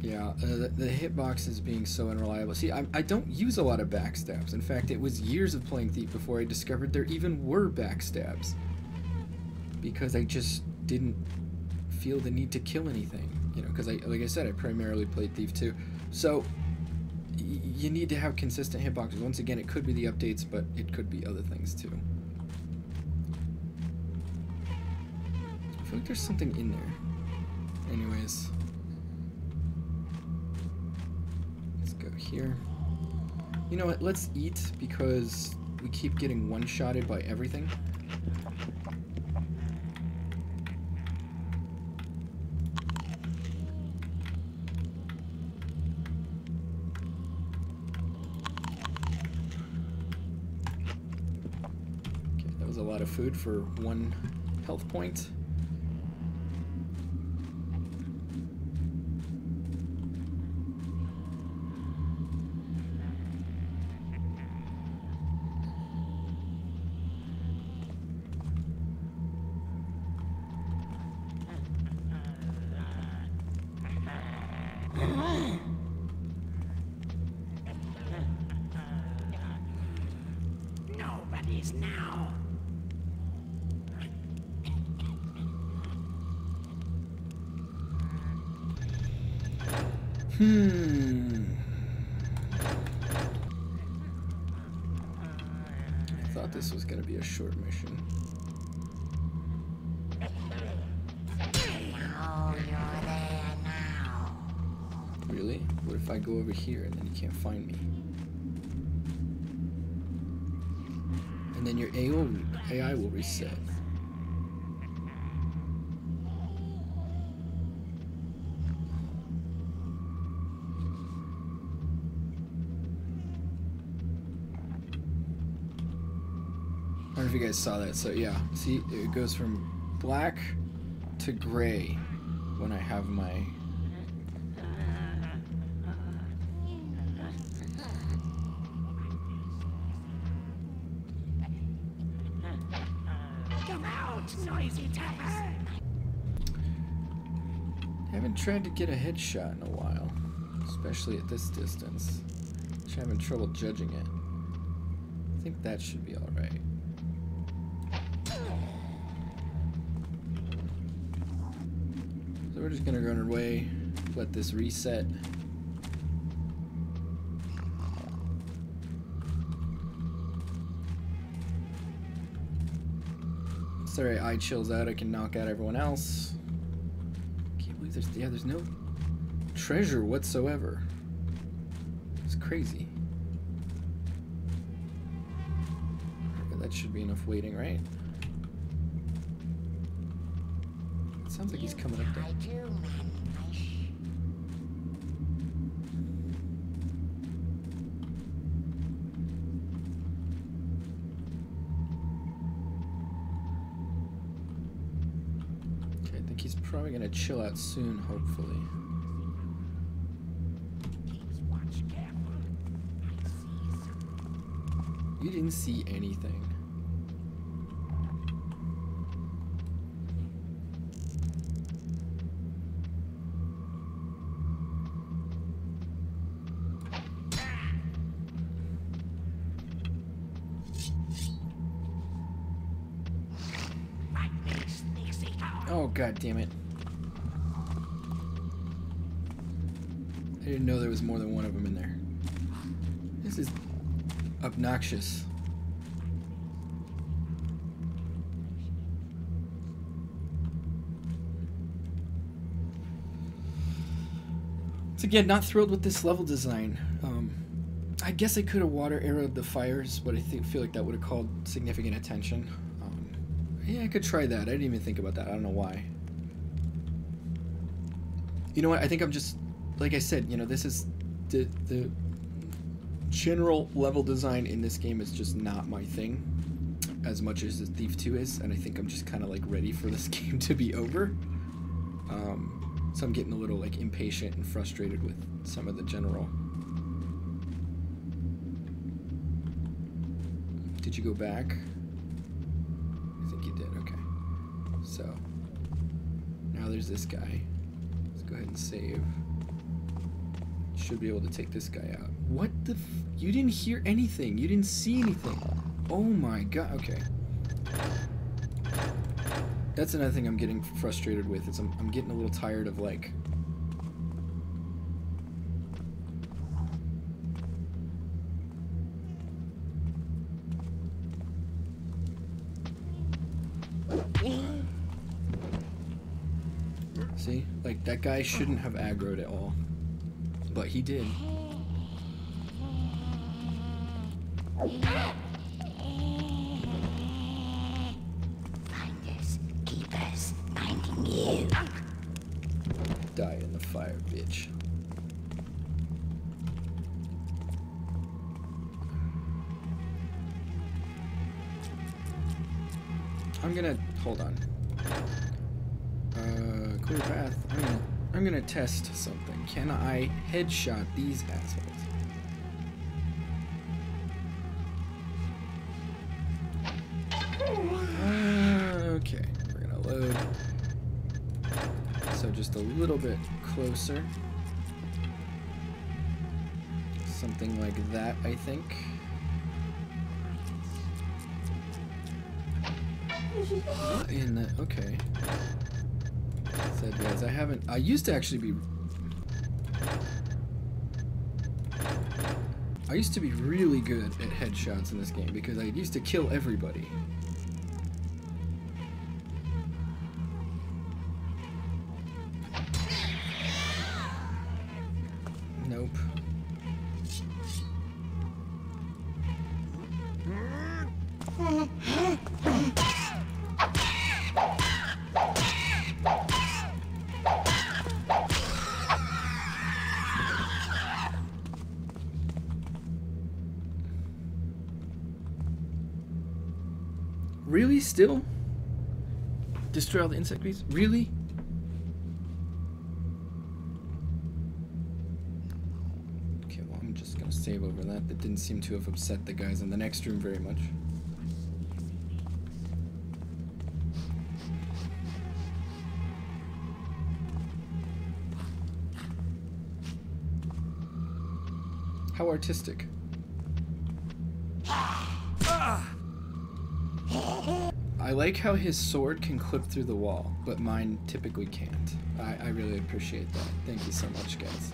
Yeah, the hitbox is being so unreliable. See, I don't use a lot of backstabs. In fact, it was years of playing Thief before I discovered there even were backstabs. Because I just didn't feel the need to kill anything, you know, because like I said I primarily played Thief 2, so you need to have consistent hitboxes. Once again, it could be the updates, but it could be other things too. I feel like there's something in there. Anyways, let's go here. You know what, let's eat, because we keep getting one-shotted by everything. Food for one health point. I thought this was going to be a short mission. No, you're there now. Really? What if I go over here and then you can't find me? And then your AI will reset. You guys saw that, so yeah, see, it goes from black to gray when I have my Haven't tried to get a headshot in a while, especially at this distance. I'm having trouble judging it. I think that should be all right. So we're just gonna run away, let this reset. Sorry, I chills out. I can knock out everyone else. Can't believe there's there's no treasure whatsoever. It's crazy. Okay, that should be enough waiting, right? It sounds like he's coming up there. Probably gonna chill out soon, hopefully. You didn't see anything. Oh, God damn it. I didn't know there was more than one of them in there. This is obnoxious. So again, not thrilled with this level design. I guess I could have water arrowed the fires, but I feel like that would have called significant attention. Yeah, I could try that. I didn't even think about that. I don't know why. You know what? I think I'm just... Like I said, you know, this is the general level design in this game is just not my thing as much as the Thief 2 is, and I think I'm just kind of like ready for this game to be over. So I'm getting a little like impatient and frustrated with some of the general. Did you go back? I think you did. Okay. So now there's this guy. Let's go ahead and save. Should be able to take this guy out. What the f... You didn't hear anything. You didn't see anything. Oh my god. Okay. That's another thing I'm getting frustrated with. It's I'm getting a little tired of like... See? Like that guy shouldn't have aggroed at all. But he did. Finders, keepers, finding you. Die in the fire, bitch. I'm gonna hold on. Clear path. I'm gonna test something. Can I headshot these assholes? Okay, we're gonna load. So just a little bit closer. Something like that, I think. In the, okay. Guys, I haven't. I used to actually be. I used to be really good at headshots in this game because I used to kill everybody. Nope. Really? Still? Destroy all the insect bees? Really? Okay, well, I'm just gonna save over that. That didn't seem to have upset the guys in the next room very much. How artistic. I like how his sword can clip through the wall, but mine typically can't. I really appreciate that. Thank you so much, guys.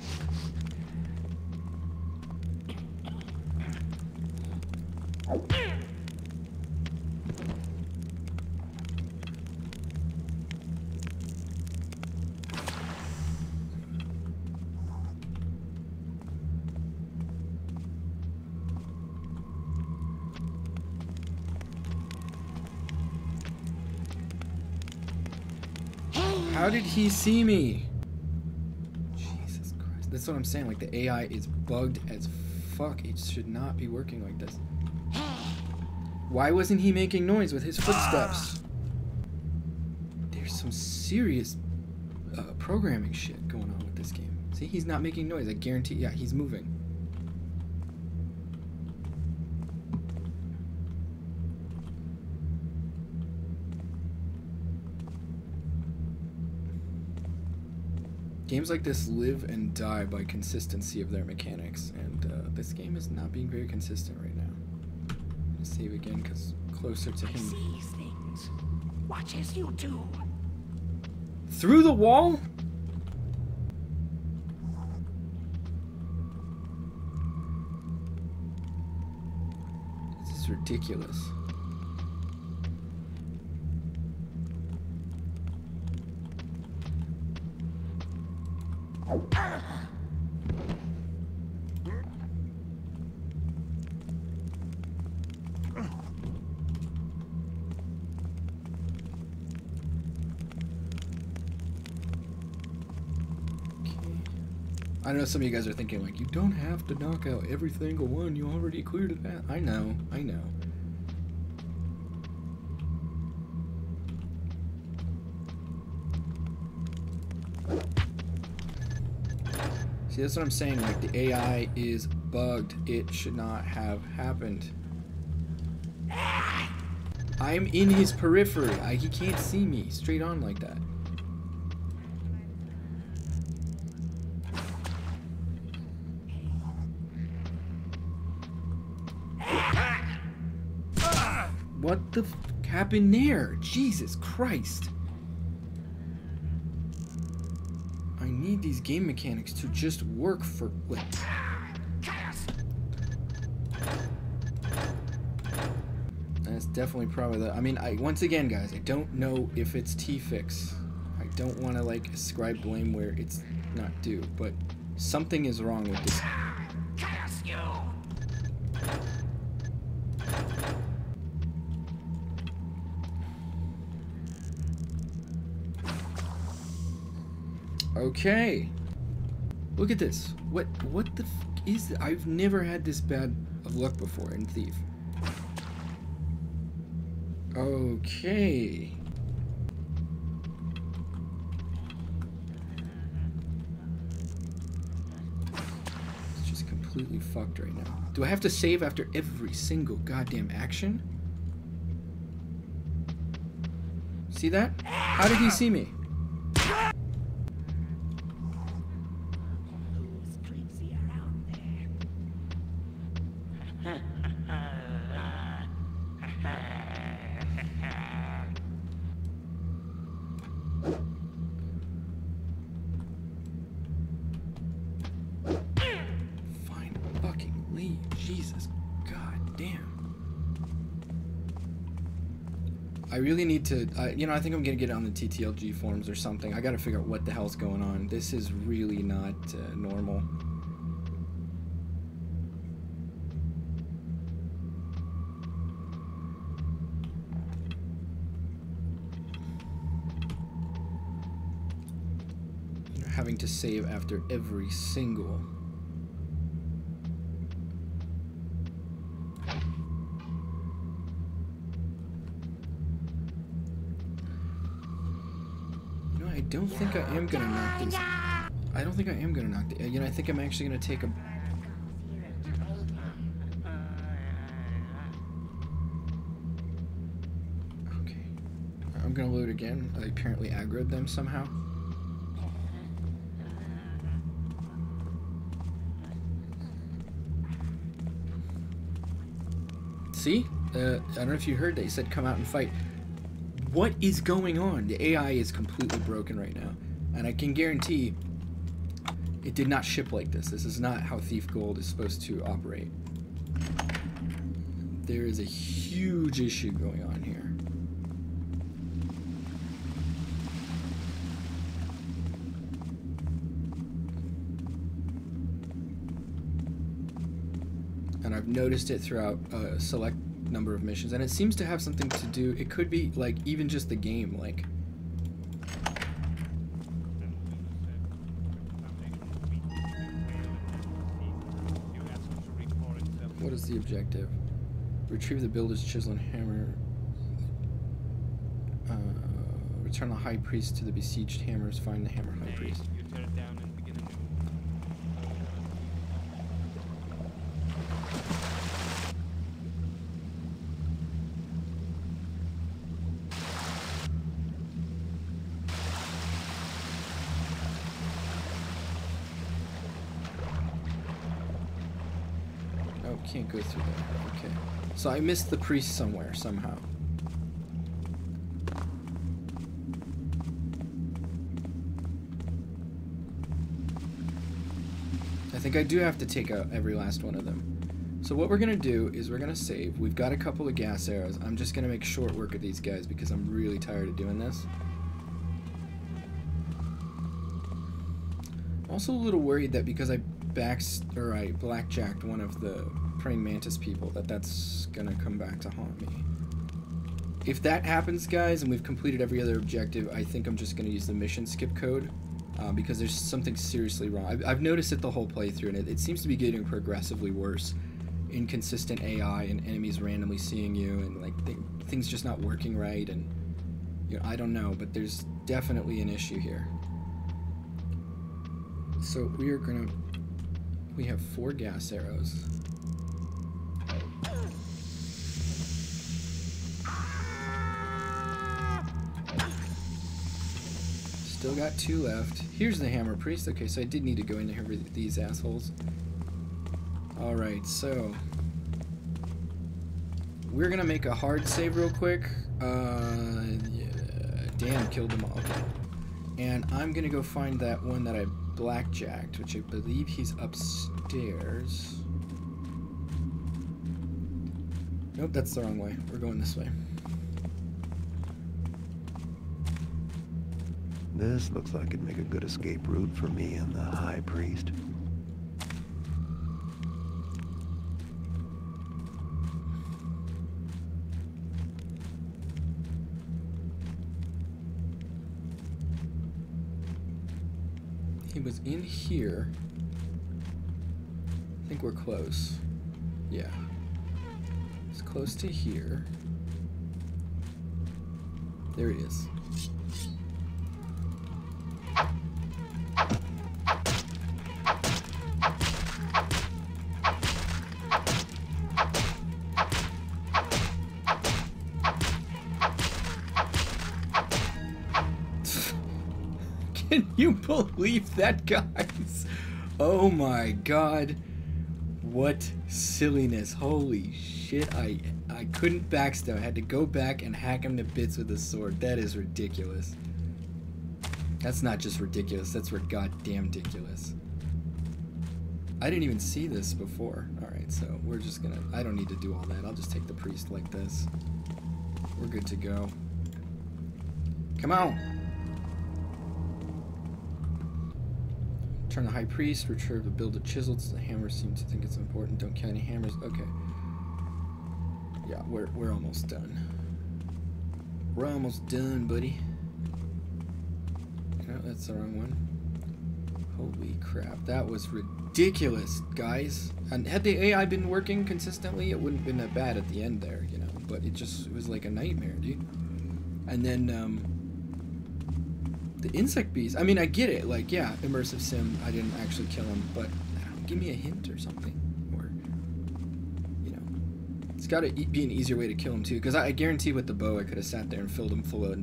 How did he see me? Jesus Christ. That's what I'm saying. Like, the AI is bugged as fuck. It should not be working like this. Why wasn't he making noise with his footsteps? There's some serious programming shit going on with this game. See, he's not making noise. I guarantee. Yeah, he's moving. Games like this live and die by consistency of their mechanics, and this game is not being very consistent right now. I'm gonna save again because closer to him. I see things. Watch as you do. Through the wall? This is ridiculous. I know some of you guys are thinking, like, you don't have to knock out every single one. You already cleared it out. I know. I know. See, that's what I'm saying. Like, the AI is bugged. It should not have happened. I'm in his periphery. He can't see me straight on like that. What the f happened there? Jesus Christ. I need these game mechanics to just work for what? That's definitely probably the... I mean, once again, guys, I don't know if it's T-Fix. I don't want to, like, ascribe blame where it's not due, but something is wrong with this. Curse you. Okay, look at this. What the f is this? I've never had this bad of luck before in Thief. Okay. It's just completely fucked right now. Do I have to save after every single goddamn action? See that? How did he see me? You know, I think I'm gonna get on the TTLG forums or something. I gotta figure out what the hell's going on. This is really not normal. You know, having to save after every single. I think I am gonna knock these. I don't think I am gonna knock the. You know, I think I'm actually gonna take a. Okay, I'm gonna load again. I apparently aggroed them somehow. See? I don't know if you heard that. He said come out and fight. What is going on? The AI is completely broken right now. And I can guarantee it did not ship like this. This is not how Thief Gold is supposed to operate. There is a huge issue going on here. And I've noticed it throughout a select number of missions, and it seems to have something to do. It could be like even just the game, like what is the objective? Retrieve the builder's chisel and hammer. Return the high priest to the besieged hammers. Find the hammer high priest. You tear it down and begin anew. Can't go through there. Okay. So I missed the priest somewhere, somehow. I think I do have to take out every last one of them. So what we're going to do is we're going to save. We've got a couple of gas arrows. I'm just going to make short work of these guys because I'm really tired of doing this. I'm also a little worried that because I blackjacked one of the praying mantis people, that's gonna come back to haunt me. If that happens, guys, and we've completed every other objective, I think I'm just gonna use the mission skip code because there's something seriously wrong. I've noticed it the whole playthrough, and it seems to be getting progressively worse. Inconsistent AI and enemies randomly seeing you, and like things just not working right, and you know, I don't know, but there's definitely an issue here. So we are gonna. We have 4 gas arrows. Still got 2 left. Here's the hammer priest. Okay, so I did need to go into here with these assholes. Alright, so we're gonna make a hard save real quick. Yeah, damn, killed them all. Okay. And I'm gonna go find that one that I blackjacked, which I believe he's upstairs. Nope, that's the wrong way. We're going this way. This looks like it'd make a good escape route for me and the high priest. Was in here. I think we're close. Yeah. It's close to here. There he is. You believe that, guys? Oh my god, what silliness. Holy shit, I couldn't backstab. I had to go back and hack him to bits with a sword. That is ridiculous. That's not just ridiculous, that's goddamn ridiculous. I didn't even see this before. Alright, so we're just gonna, I don't need to do all that. I'll just take the priest like this. We're good to go. Come on! Turn the high priest, retrieve the build of chisels. The hammer seems to think it's important. Don't count any hammers. Okay. Yeah, we're almost done. We're almost done, buddy. No, that's the wrong one. Holy crap, that was ridiculous, guys. And had the AI been working consistently, it wouldn't have been that bad at the end there, you know. But it was like a nightmare, dude. And then, the insect beast. I mean, I get it. Like, yeah, immersive sim. I didn't actually kill him, but give me a hint or something. Or, you know, it's got to be an easier way to kill him too. Because I guarantee with the bow, I could have sat there and filled him full of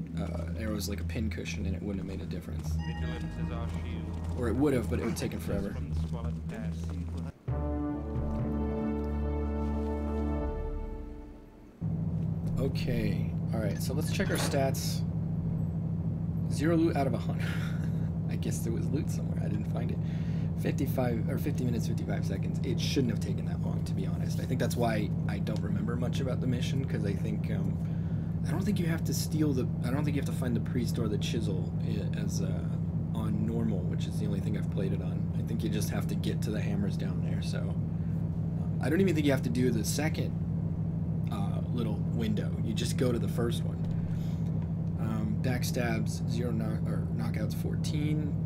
arrows like a pincushion, and it wouldn't have made a difference. Or it would have, but it would have taken forever. Okay. Alright, so let's check our stats. 0 loot out of 100. I guess there was loot somewhere. I didn't find it. 55 or 50 minutes, 55 seconds. It shouldn't have taken that long, to be honest. I think that's why I don't remember much about the mission, because I think I don't think you have to steal the. I don't think you have to find the priest or the chisel as on normal, which is the only thing I've played it on. I think you just have to get to the hammers down there. So I don't even think you have to do the second little window. You just go to the first one. Backstabs 0 knockouts 14.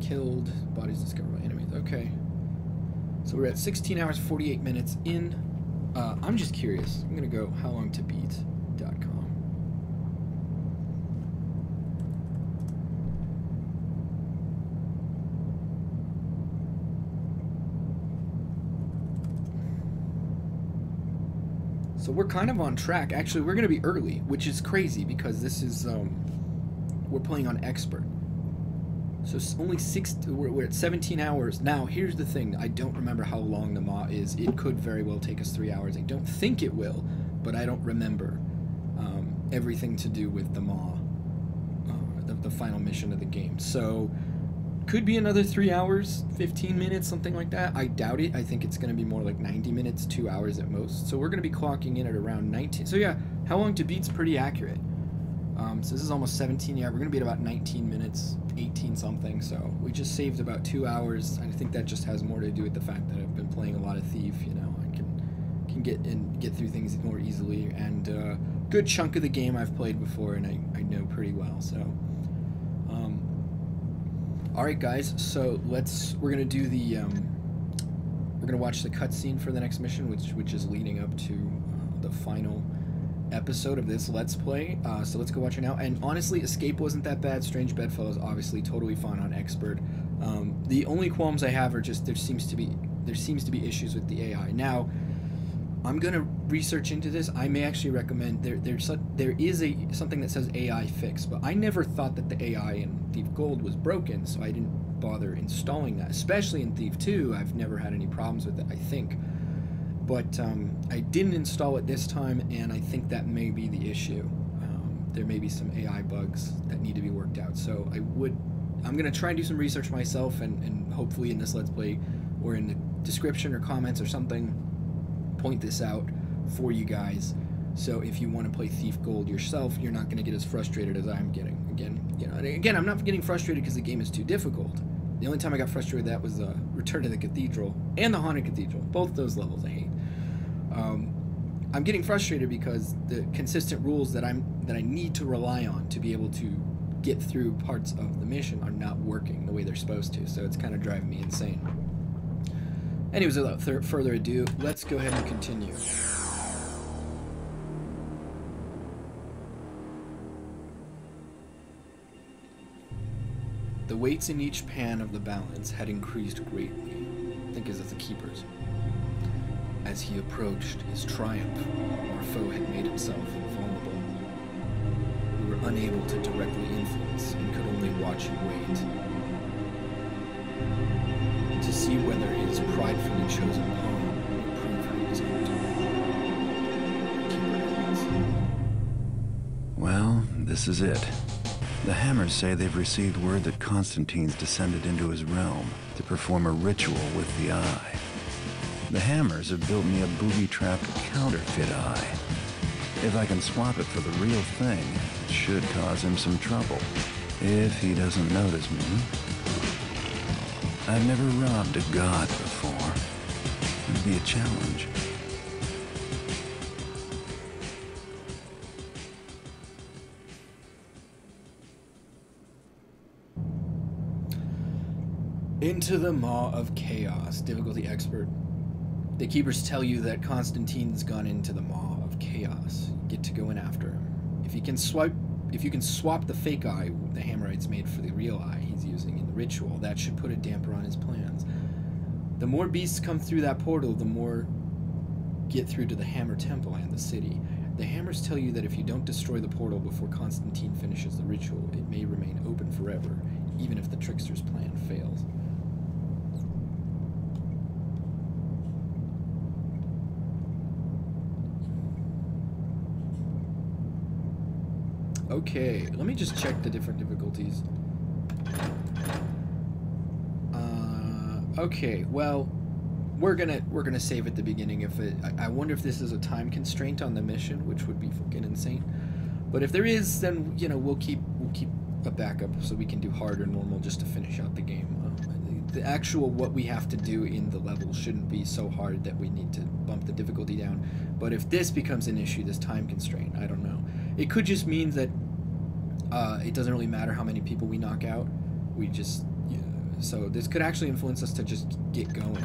Killed, bodies discovered by enemies. Okay, so we're at 16 hours 48 minutes in. I'm just curious. I'm gonna go howlongtobeat.com. So we're kind of on track. Actually, we're gonna be early, which is crazy because this is we're playing on expert. So it's only we're at 17 hours. Now, here's the thing. I don't remember how long the Maw is. It could very well take us 3 hours. I don't think it will, but I don't remember everything to do with the Maw, the final mission of the game. So could be another 3 hours, 15 minutes, something like that. I doubt it. I think it's going to be more like 90 minutes, 2 hours at most. So we're going to be clocking in at around 19. So yeah, how long to beat's pretty accurate. So this is almost 17, yeah, we're going to be at about 19 minutes, 18 something, so we just saved about 2 hours. I think that just has more to do with the fact that I've been playing a lot of Thief, you know, I can get through things more easily, and good chunk of the game I've played before, and I know pretty well, so. Alright guys, so we're going to do the, we're going to watch the cutscene for the next mission, which is leading up to the final episode of this Let's Play, so let's go watch it now. And honestly, Escape wasn't that bad. Strange Bedfellows, obviously, totally fun on expert. The only qualms I have are just there seems to be issues with the AI. Now, I'm gonna research into this. I may actually recommend there is something that says AI fix, but I never thought that the AI in Thief Gold was broken, so I didn't bother installing that. Especially in Thief 2, I've never had any problems with it. I think. But I didn't install it this time, and I think that may be the issue. There may be some AI bugs that need to be worked out. So I'm gonna try and do some research myself, and hopefully in this Let's Play, or in the description or comments or something, point this out for you guys. So if you want to play Thief Gold yourself, you're not gonna get as frustrated as I'm getting. Again, you know, and again, I'm not getting frustrated because the game is too difficult. The only time I got frustrated with that was the Return to the Cathedral and the Haunted Cathedral. Both those levels I hate. I'm getting frustrated because the consistent rules that I need to rely on to be able to get through parts of the mission are not working the way they're supposed to, so it's kind of driving me insane. Anyways, without further ado, let's go ahead and continue. The weights in each pan of the balance had increased greatly, I think as of the Keepers. As he approached his triumph, our foe had made himself vulnerable. We were unable to directly influence and could only watch and wait to see whether his pridefully chosen pawn would prove who he was going to be. Well, this is it. The Hammers say they've received word that Constantine's descended into his realm to perform a ritual with the eye. The Hammers have built me a booby-trapped counterfeit eye. If I can swap it for the real thing, it should cause him some trouble, if he doesn't notice me. I've never robbed a god before. It'd be a challenge. Into the Maw of Chaos, difficulty expert. The Keepers tell you that Constantine's gone into the Maw of Chaos. You get to go in after him. If you can swap the fake eye the Hammerites made for the real eye he's using in the ritual, that should put a damper on his plans. The more beasts come through that portal, the more get through to the Hammer Temple and the city. The Hammers tell you that if you don't destroy the portal before Constantine finishes the ritual, it may remain open forever, even if the trickster's plan fails. Okay, let me just check the different difficulties. Okay, well, we're gonna save at the beginning. If it, I wonder if this is a time constraint on the mission, which would be fucking insane. But if there is, then you know we'll keep a backup so we can do hard or normal just to finish out the game. The actual what we have to do in the level shouldn't be so hard that we need to bump the difficulty down. But if this becomes an issue, this time constraint, I don't know. It could just mean that it doesn't really matter how many people we knock out. We just so this could actually influence us to just get going.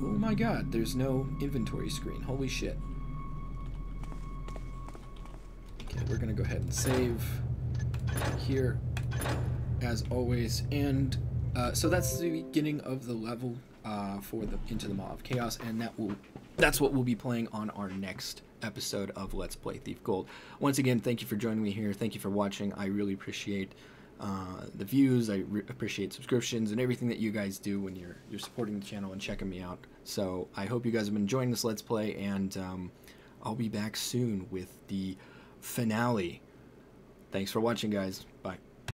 Oh my God! There's no inventory screen. Holy shit! Okay, we're gonna go ahead and save here, as always, and. So that's the beginning of the level for the Into the Maw of Chaos, and that's what we'll be playing on our next episode of Let's Play Thief Gold. Once again, thank you for joining me here. Thank you for watching. I really appreciate the views. I appreciate subscriptions and everything that you guys do when you're supporting the channel and checking me out. So I hope you guys have been enjoying this Let's Play, and I'll be back soon with the finale. Thanks for watching, guys.